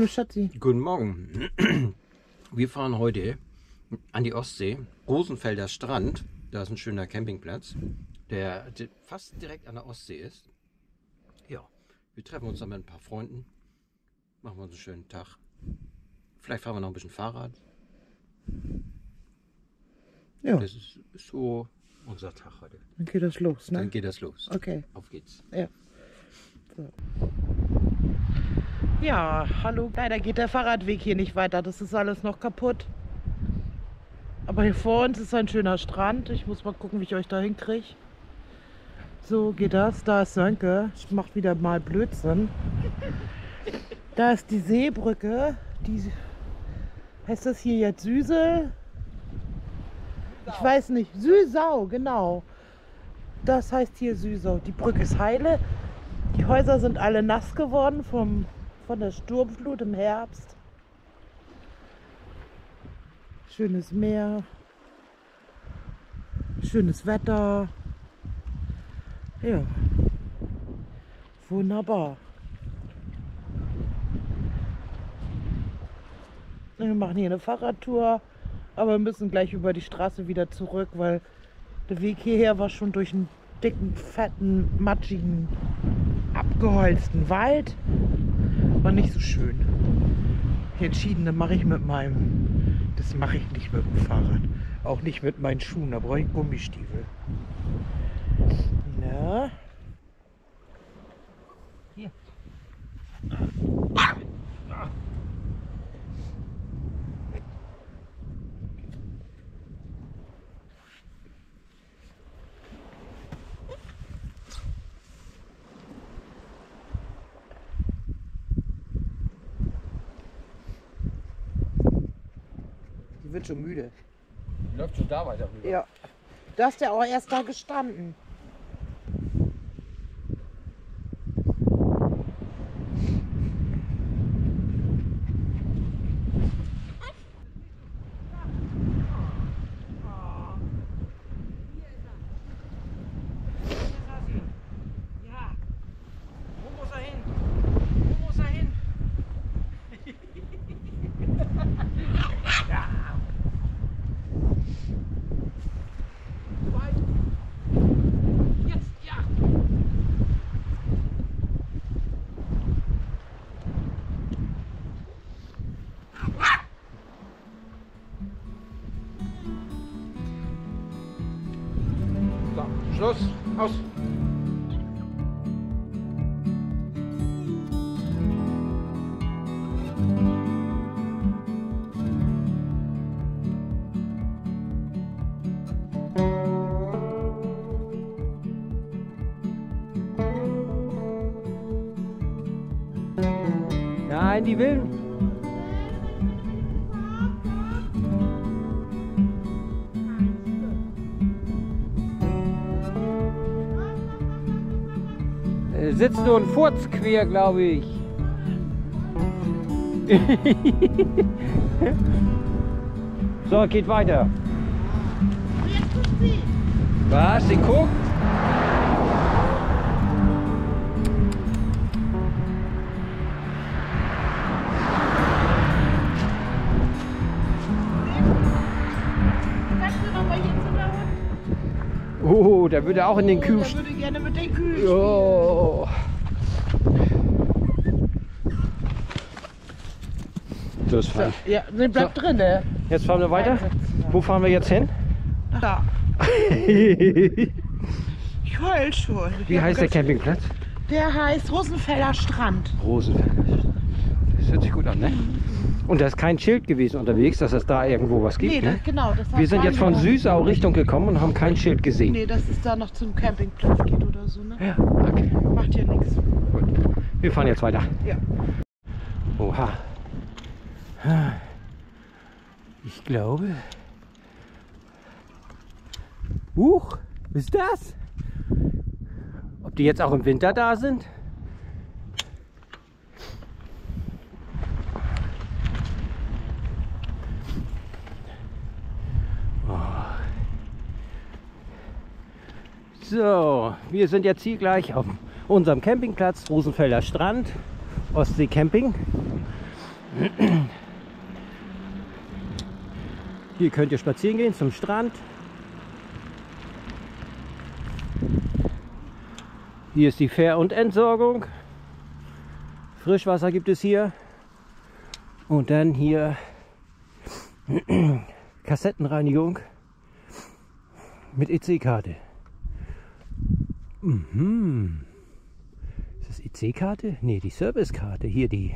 Hallo Schatzi. Guten Morgen. Wir fahren heute an die Ostsee, Rosenfelder Strand. Da ist ein schöner Campingplatz, der fast direkt an der Ostsee ist. Ja, wir treffen uns dann mit ein paar Freunden, machen wir uns einen schönen Tag. Vielleicht fahren wir noch ein bisschen Fahrrad. Ja. Das ist so unser Tag heute. Dann geht das los, ne? Dann geht das los. Okay. Auf geht's. Ja. So. Ja, hallo. Leider geht der Fahrradweg hier nicht weiter. Das ist alles noch kaputt. Aber hier vor uns ist ein schöner Strand. Ich muss mal gucken, wie ich euch da hinkriege. So geht das. Da ist Sönke. Ich mache wieder mal Blödsinn. Da ist die Seebrücke. Die heißt das hier jetzt Süßel? Ich weiß nicht. Süßau, genau. Das heißt hier Süßau. Die Brücke ist heile. Die Häuser sind alle nass geworden von der Sturmflut im Herbst. Schönes Meer. Schönes Wetter. Ja. Wunderbar. Wir machen hier eine Fahrradtour. Aber wir müssen gleich über die Straße wieder zurück, weil der Weg hierher war schon durch einen dicken, fetten, matschigen, abgeholzten Wald. War nicht so schön. Ich entschieden, das mache ich nicht mit dem Fahrrad. Auch nicht mit meinen Schuhen, da brauche ich Gummistiefel. Na? Hier. Wird schon müde. Läuft schon da weiter rüber. Ja. Du hast ja auch erst da gestanden. Schluss, aus! Nein, die Wilden! Sitzt nur ein Furz quer, glaube ich. So, geht weiter. Und jetzt guckt sie. Was? Sie guckt? Oh, der würde auch in den Kühl. Der würde gerne mit den Kühl. Oh. Das ist fein. Ja, ne, bleibt so drin, ne? Jetzt fahren wir weiter. Wo fahren wir jetzt hin? Da. Ich heul schon. Wie heißt der Campingplatz? Der heißt Rosenfelder Strand. Rosenfelder Strand. Das hört sich gut an, ne? Und da ist kein Schild gewesen unterwegs, dass es da irgendwo was gibt. Nee, das, ne? Genau, das wir sind jetzt von Süßau Richtung gekommen und haben kein Schild gesehen. Nee, dass es da noch zum Campingplatz geht oder so, ne? Ja, okay. Macht ja nichts. Gut. Wir fahren jetzt weiter. Ja. Oha. Ich glaube. Huch, was ist das? Ob die jetzt auch im Winter da sind? So, wir sind jetzt hier gleich auf unserem Campingplatz, Rosenfelder Strand, Ostsee Camping. Hier könnt ihr spazieren gehen zum Strand. Hier ist die Fähr- und Entsorgung. Frischwasser gibt es hier. Und dann hier Kassettenreinigung mit EC-Karte. Mhm. Ist das EC-Karte? Ne, die Servicekarte. Hier die.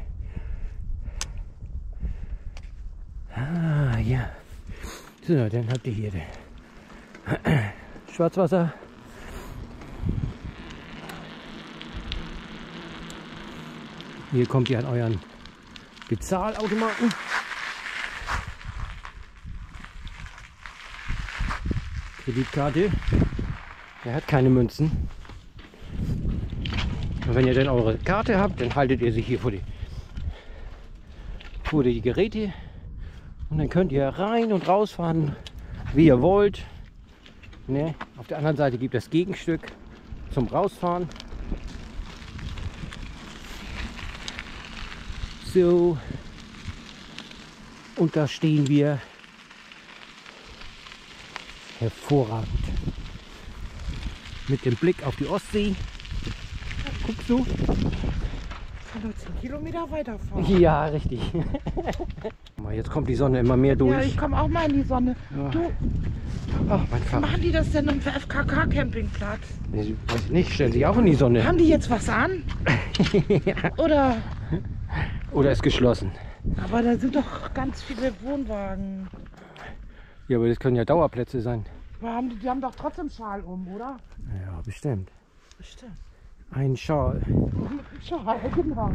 Ah, ja. So, dann habt ihr hier den Schwarzwasser. Hier kommt ihr an euren Bezahlautomaten. Kreditkarte. Der hat keine Münzen. Und wenn ihr dann eure Karte habt, dann haltet ihr sie hier vor die Geräte. Und dann könnt ihr rein und rausfahren, wie ihr wollt. Ne? Auf der anderen Seite gibt es das Gegenstück zum Rausfahren. So. Und da stehen wir. Hervorragend. Mit dem Blick auf die Ostsee. Guckst du? Ich kann nur 10 Kilometer weiterfahren. Ja, richtig. Jetzt kommt die Sonne immer mehr durch. Ja, ich komme auch mal in die Sonne. Ja. Du, wie machen die das denn im FKK-Campingplatz? Nee, weiß ich nicht, stellen sich auch in die Sonne. Haben die jetzt was an? Ja. Oder ist geschlossen. Aber da sind doch ganz viele Wohnwagen. Ja, aber das können ja Dauerplätze sein. Aber die haben doch trotzdem Schal um, oder? Ja, bestimmt. Bestimmt. Ein Schal. Schal, genau.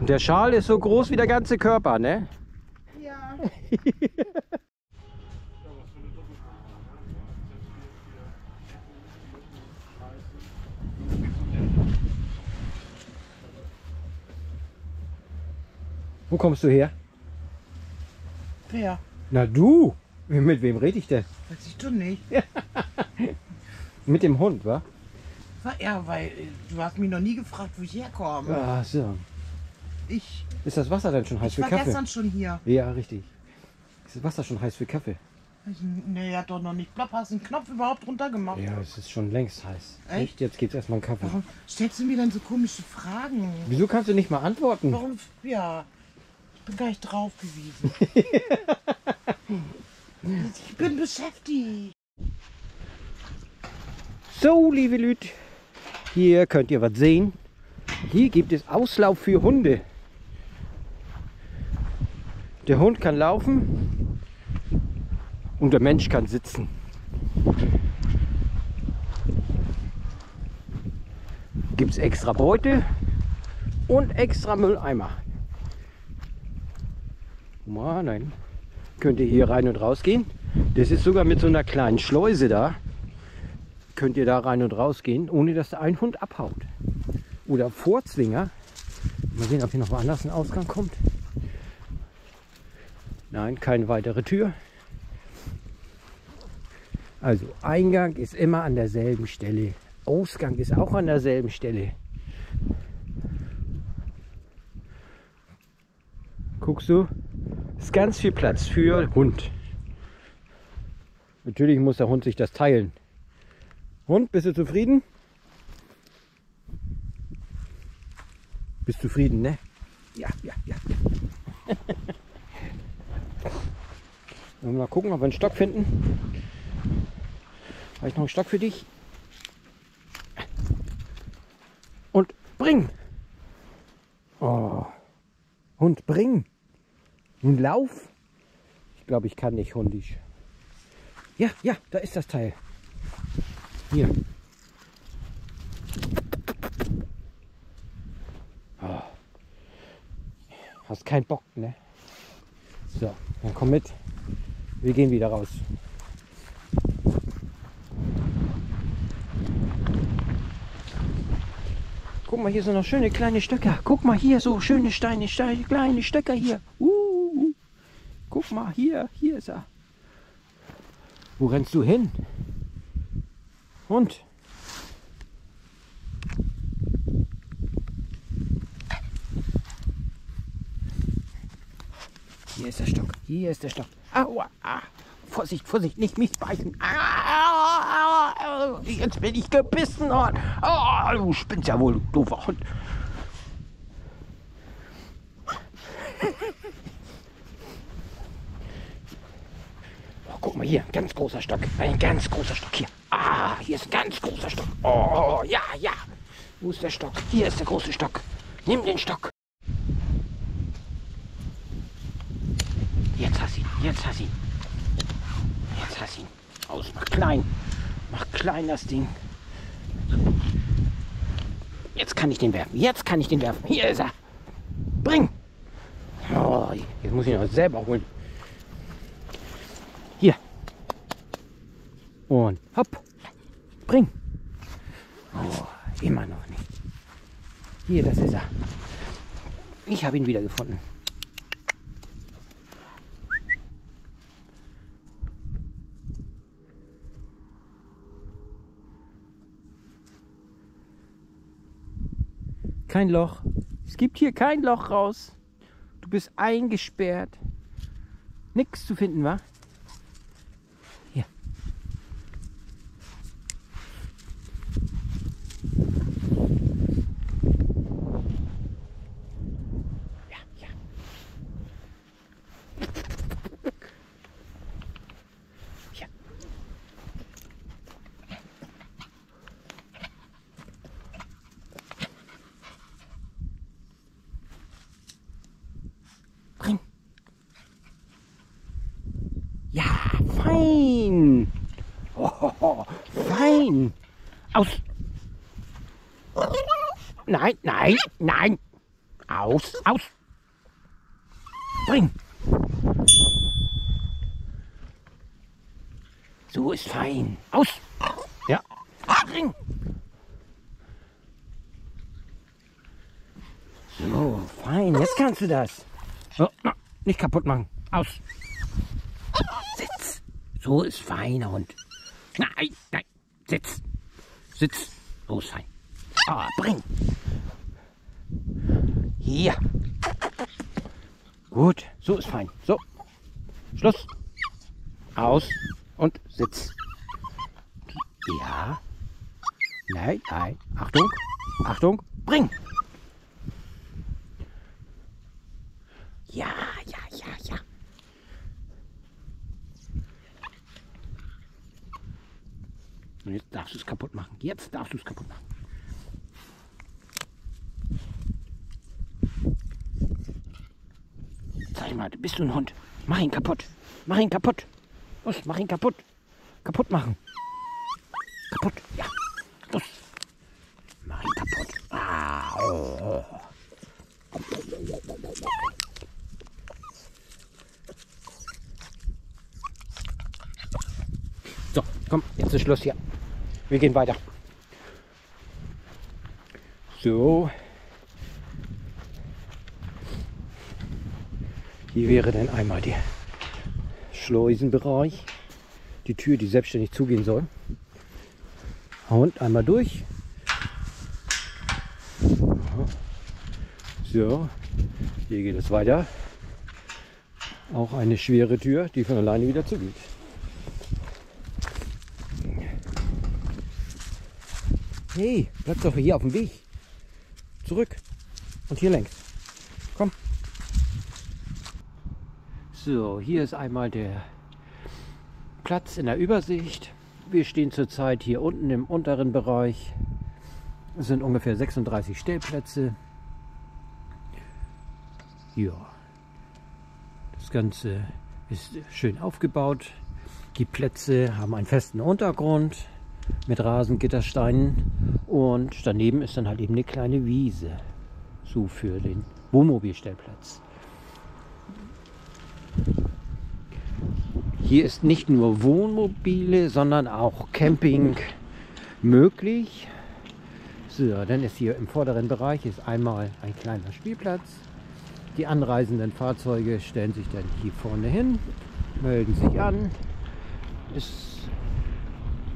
Und der Schal ist so groß wie der ganze Körper, ne? Ja. Wo kommst du her? Wer? Na du! Mit wem rede ich denn? Weiß ich doch nicht. Mit dem Hund, wa? Ja, weil du hast mich noch nie gefragt, wo ich herkomme. Ach so. Ist das Wasser denn schon heiß für Kaffee? Ich war gestern schon hier. Ja, richtig. Ist das Wasser schon heiß für Kaffee? Nee, hat doch noch nicht. Plopp, hast einen Knopf überhaupt runtergemacht. Ja, es ist schon längst heiß. Echt? Jetzt gibt es erstmal einen Kaffee. Warum stellst du mir dann so komische Fragen? Wieso kannst du nicht mal antworten? Warum? Ja, ich bin gar nicht drauf gewesen. Ich bin beschäftigt. So, liebe Leute. Hier könnt ihr was sehen. Hier gibt es Auslauf für Hunde. Der Hund kann laufen und der Mensch kann sitzen. Gibt es extra Beute und extra Mülleimer. Oh nein. Könnt ihr hier rein und raus gehen. Das ist sogar mit so einer kleinen Schleuse da. Könnt ihr da rein und raus gehen, ohne dass da ein Hund abhaut. Oder Vorzwinger. Mal sehen, ob hier noch woanders ein Ausgang kommt. Nein, keine weitere Tür. Also Eingang ist immer an derselben Stelle. Ausgang ist auch an derselben Stelle. Guckst du? Ist ganz viel Platz für Hund. Natürlich muss der Hund sich das teilen. Hund, bist du zufrieden? Bist zufrieden, ne? Ja. Mal gucken, ob wir einen Stock finden. Habe ich noch einen Stock für dich? Und bring! Oh. Hund, bring! Nun lauf! Ich glaube, ich kann nicht hundisch. Ja, da ist das Teil. Hier. Oh. Hast keinen Bock, ne? So, dann komm mit. Wir gehen wieder raus. Guck mal, hier sind noch schöne kleine Stöcker. Guck mal hier, so schöne Steine, kleine Stöcker hier. Guck mal, hier ist er. Wo rennst du hin? Hund. Hier ist der Stock. Hier ist der Stock. Aua. Ah. Vorsicht, Vorsicht, nicht mich beißen. Ah, jetzt bin ich gebissen worden. Ah, du spinnst ja wohl, du doofer Hund. Oh, guck mal hier, ganz großer Stock. Ein ganz großer Stock hier. Ah, hier ist ein ganz großer Stock. Oh, ja, ja. Wo ist der Stock? Hier ist der große Stock. Nimm den Stock. Jetzt hast du ihn, jetzt hast du ihn. Jetzt hast du ihn. Aus, mach klein das Ding. Jetzt kann ich den werfen, jetzt kann ich den werfen. Hier ist er. Bring. Oh, jetzt muss ich ihn auch selber holen. Hier. Und hopp. Bring. Oh, immer noch nicht. Hier, das ist er. Ich habe ihn wieder gefunden. Kein Loch. Es gibt hier kein Loch raus. Du bist eingesperrt. Nichts zu finden, wa? Hier. Ja, ja. Hier. Fein! Ohoho, fein! Aus! Nein, nein, nein! Aus, aus! Bring! So ist fein! Aus! Ja! Bring! So, fein! Jetzt kannst du das! Oh, no, nicht kaputt machen! Aus! Sitz! So ist feiner Hund. Nein, nein, sitz. Sitz. So ist fein. Ah, bring. Hier. Gut, so ist fein. So. Schluss. Aus und sitz. Ja. Nein, nein. Achtung. Achtung. Bring. Ja, ja, ja, ja. Und jetzt darfst du es kaputt machen. Jetzt darfst du es kaputt machen. Zeig mal, bist du ein Hund? Mach ihn kaputt. Mach ihn kaputt. Los, mach ihn kaputt. Kaputt machen. Kaputt. Ja. Los. Mach ihn kaputt. Ah, oh. So, komm, jetzt ist Schluss hier. Wir gehen weiter. So. Hier wäre dann einmal der Schleusenbereich. Die Tür, die selbstständig zugehen soll. Und einmal durch. So. Hier geht es weiter. Auch eine schwere Tür, die von alleine wieder zugeht. Hey, bleib doch hier auf dem Weg. Zurück. Und hier längs. Komm. So, hier ist einmal der Platz in der Übersicht. Wir stehen zurzeit hier unten im unteren Bereich. Es sind ungefähr 36 Stellplätze. Ja. Das Ganze ist schön aufgebaut. Die Plätze haben einen festen Untergrund mit Rasengittersteinen und daneben ist dann halt eben eine kleine Wiese, so für den Wohnmobilstellplatz. Hier ist nicht nur Wohnmobile, sondern auch Camping möglich. So, dann ist hier im vorderen Bereich ist einmal ein kleiner Spielplatz. Die anreisenden Fahrzeuge stellen sich dann hier vorne hin, melden sich an.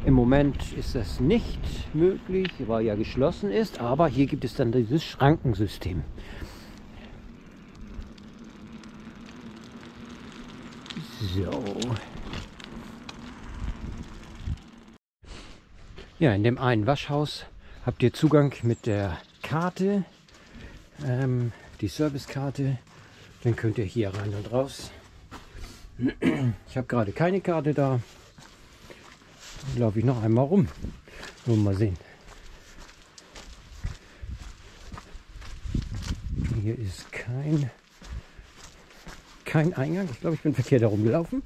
Im Moment ist das nicht möglich, weil ja geschlossen ist, aber hier gibt es dann dieses Schrankensystem. So. Ja, in dem einen Waschhaus habt ihr Zugang mit der Karte, die Servicekarte. Dann könnt ihr hier rein und raus. Ich habe gerade keine Karte da. Laufe ich noch einmal rum. Wollen wir mal sehen. Hier ist kein Eingang. Ich glaube, ich bin verkehrt herumgelaufen.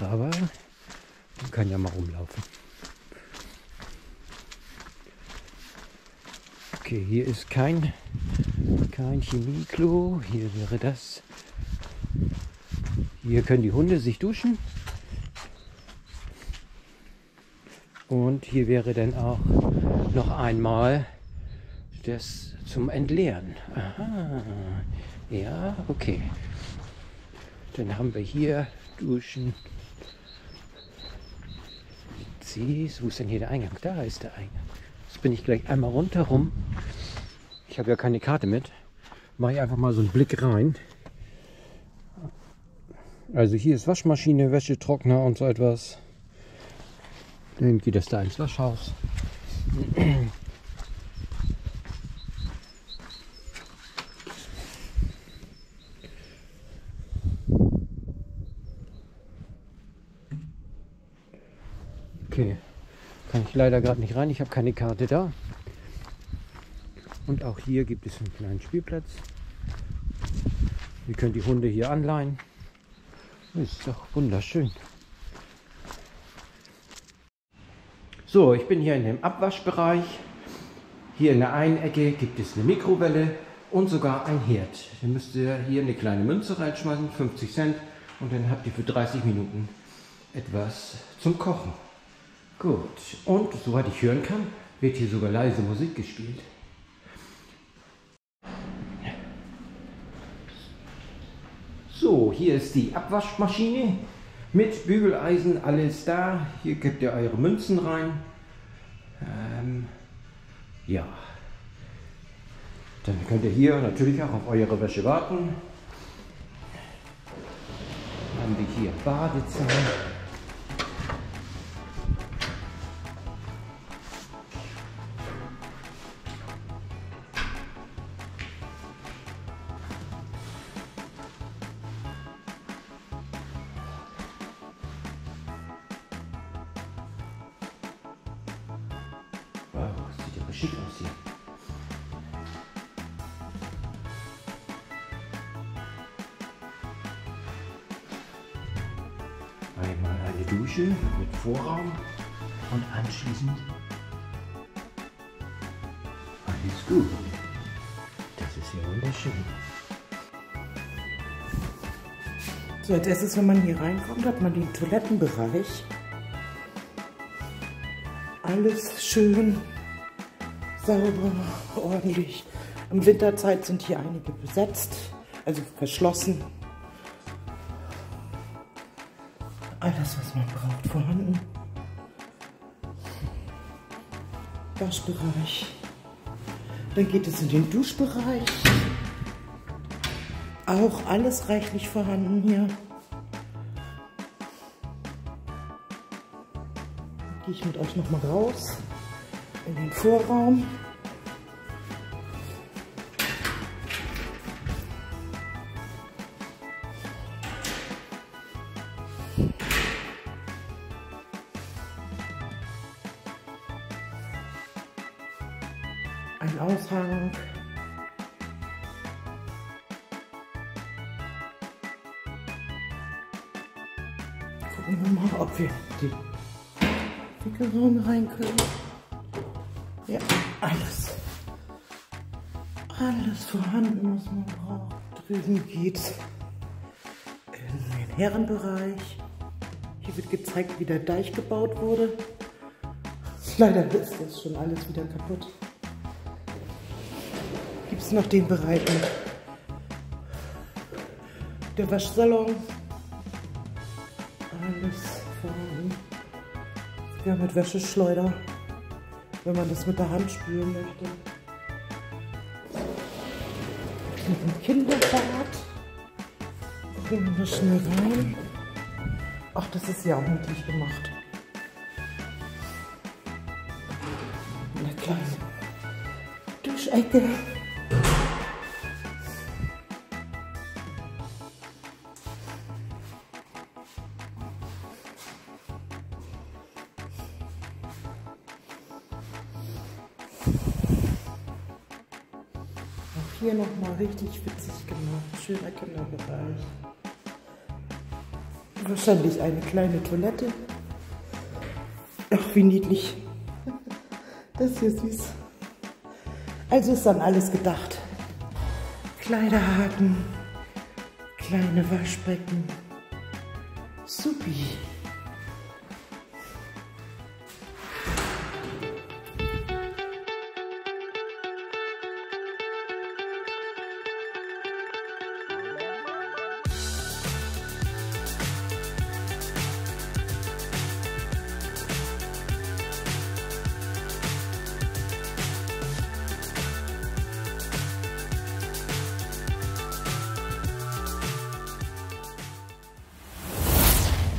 Aber man kann ja mal rumlaufen. Okay, hier ist kein Chemieklo. Hier wäre das. Hier können die Hunde sich duschen. Und hier wäre dann auch noch einmal das zum Entleeren. Aha, ja, okay. Dann haben wir hier Duschen. Siehst du, wo ist denn hier der Eingang? Da ist der Eingang. Jetzt bin ich gleich einmal rundherum. Ich habe ja keine Karte mit. Mache ich einfach mal so einen Blick rein. Also hier ist Waschmaschine, Wäschetrockner und so etwas. Dann geht das da ins Waschhaus. Okay, kann ich leider gerade nicht rein, ich habe keine Karte da. Und auch hier gibt es einen kleinen Spielplatz. Ihr könnt die Hunde hier anleihen. Ist doch wunderschön. So, ich bin hier in dem Abwaschbereich. Hier in der einen Ecke gibt es eine Mikrowelle und sogar ein Herd. Ihr müsst hier eine kleine Münze reinschmeißen, 50 Cent. Und dann habt ihr für 30 Minuten etwas zum Kochen. Gut, und soweit ich hören kann, wird hier sogar leise Musik gespielt. So, hier ist die Abwaschmaschine mit Bügeleisen, alles da. Hier gebt ihr eure Münzen rein. Ja, dann könnt ihr hier natürlich auch auf eure Wäsche warten. Dann haben wir hier Badezimmer. Wow, das sieht aber schick aus hier. Einmal eine Dusche mit Vorraum und anschließend alles gut. Das ist ja wunderschön. So, als erstes, wenn man hier reinkommt, hat man den Toilettenbereich. Alles schön, sauber, ordentlich. Im Winterzeit sind hier einige besetzt, also verschlossen. Alles, was man braucht, vorhanden. Waschbereich. Dann geht es in den Duschbereich. Auch alles reichlich vorhanden hier. Gehe ich mit euch nochmal raus in den Vorraum. Ein Aushang. Gucken wir mal, ob wir die Raum rein können. Ja, alles vorhanden, was man braucht. Drüben geht's in den Herrenbereich. Hier wird gezeigt, wie der Deich gebaut wurde. Leider ist das schon alles wieder kaputt. Gibt es noch den Bereich mit der Waschsalon. Alles vorhanden. Ja, mit Wäscheschleuder, wenn man das mit der Hand spülen möchte. Mit dem Kinderbad. Gucken wir schnell rein. Ach, das ist ja ordentlich gemacht. Eine kleine Duschecke. Auch hier nochmal richtig witzig gemacht. Schöner Kinderbereich. Wahrscheinlich eine kleine Toilette. Ach, wie niedlich. Das ist hier süß. Also ist an alles gedacht. Kleiderhaken, kleine Waschbecken. Supi.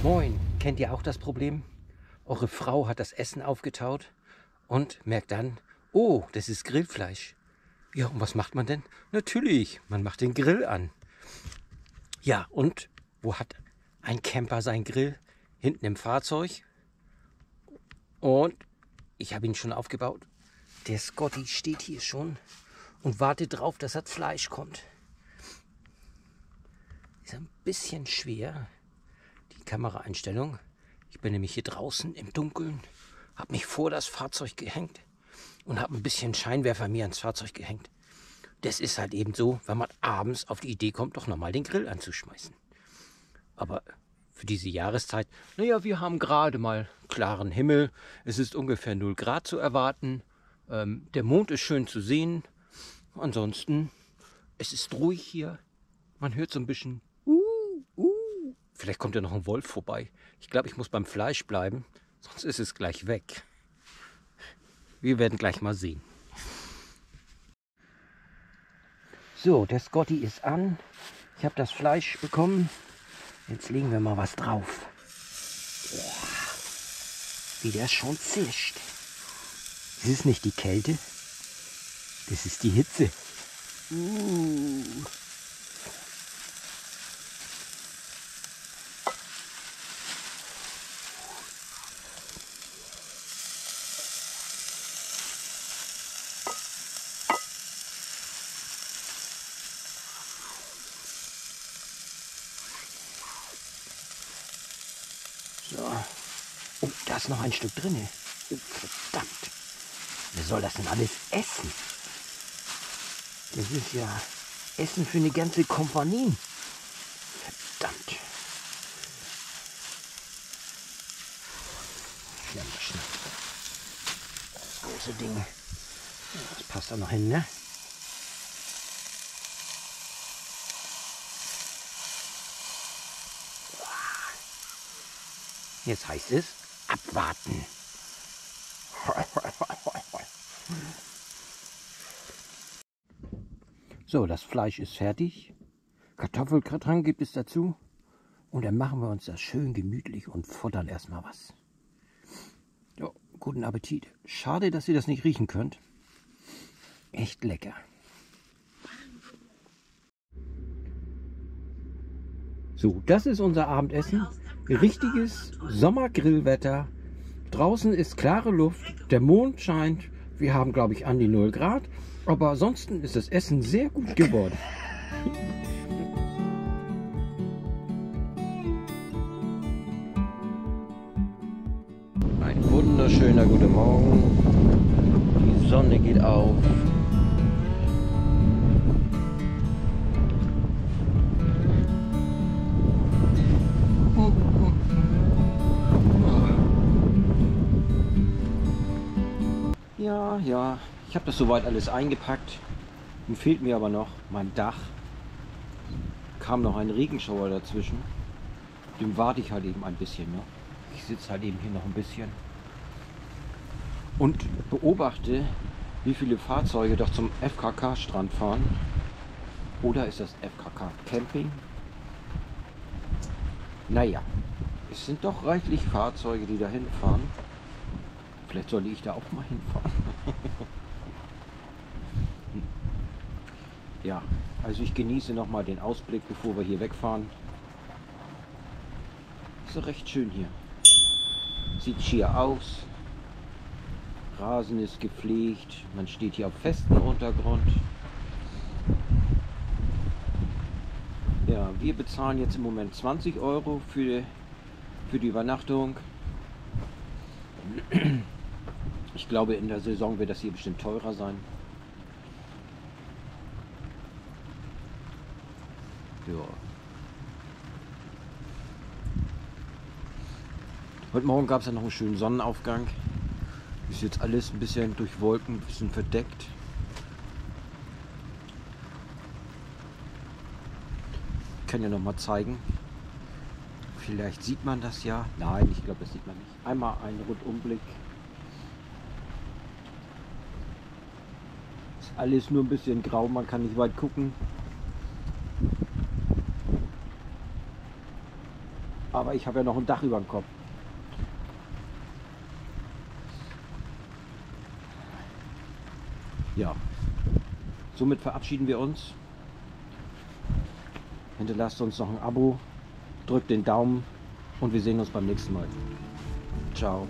Moin, kennt ihr auch das Problem? Eure Frau hat das Essen aufgetaut und merkt dann, oh, das ist Grillfleisch. Ja, und was macht man denn? Natürlich, man macht den Grill an. Ja, und wo hat ein Camper seinen Grill? Hinten im Fahrzeug. Und ich habe ihn schon aufgebaut. Der Scotty steht hier schon und wartet drauf, dass das Fleisch kommt. Ist ein bisschen schwer. Kameraeinstellung. Ich bin nämlich hier draußen im Dunkeln, habe mich vor das Fahrzeug gehängt und habe ein bisschen Scheinwerfer mir ans Fahrzeug gehängt. Das ist halt eben so, wenn man abends auf die Idee kommt, doch nochmal den Grill anzuschmeißen. Aber für diese Jahreszeit, naja, wir haben gerade mal klaren Himmel, es ist ungefähr 0 Grad zu erwarten, der Mond ist schön zu sehen, ansonsten, es ist ruhig hier, man hört so ein bisschen. Vielleicht kommt ja noch ein Wolf vorbei. Ich glaube, ich muss beim Fleisch bleiben, sonst ist es gleich weg. Wir werden gleich mal sehen. So, der Scotty ist an. Ich habe das Fleisch bekommen. Jetzt legen wir mal was drauf. Wie der schon zischt. Das ist nicht die Kälte, das ist die Hitze. Oh, da ist noch ein Stück drin. Oh, verdammt. Wer soll das denn alles essen? Das ist ja Essen für eine ganze Kompanie. Verdammt. Schnell, schnell. Das große Ding. Ja, das passt da noch hin, ne? Jetzt heißt es abwarten. So, das Fleisch ist fertig. Kartoffelgratin gibt es dazu. Und dann machen wir uns das schön gemütlich und futtern erstmal was. So, guten Appetit. Schade, dass ihr das nicht riechen könnt. Echt lecker. So, das ist unser Abendessen. Richtiges Sommergrillwetter. Draußen ist klare Luft, der Mond scheint. Wir haben, glaube ich, an die 0 Grad. Aber ansonsten ist das Essen sehr gut geworden. Ein wunderschöner guter Morgen. Die Sonne geht auf. Ja, ich habe das soweit alles eingepackt. Nun fehlt mir aber noch mein Dach. Kam noch ein Regenschauer dazwischen. Dem warte ich halt eben ein bisschen noch. Ich sitze halt eben hier noch ein bisschen und beobachte, wie viele Fahrzeuge doch zum FKK-Strand fahren. Oder ist das FKK-Camping? Naja, Es sind doch reichlich Fahrzeuge, die da hinfahren. Vielleicht sollte ich da auch mal hinfahren. Ja, also ich genieße nochmal den Ausblick, bevor wir hier wegfahren. Ist ja recht schön hier. Sieht schier aus. Rasen ist gepflegt. Man steht hier auf festem Untergrund. Ja, wir bezahlen jetzt im Moment 20 Euro für die Übernachtung. Ich glaube, in der Saison wird das hier bestimmt teurer sein. Ja. Heute Morgen gab es ja noch einen schönen Sonnenaufgang. Ist jetzt alles ein bisschen durch Wolken, ein bisschen verdeckt. Ich kann ja noch mal zeigen. Vielleicht sieht man das ja. Nein, ich glaube, das sieht man nicht. Einmal ein Rundumblick. Ist alles nur ein bisschen grau, man kann nicht weit gucken. Aber ich habe ja noch ein Dach über dem Kopf. Ja, somit verabschieden wir uns. Hinterlasst uns noch ein Abo. Drückt den Daumen und wir sehen uns beim nächsten Mal. Ciao.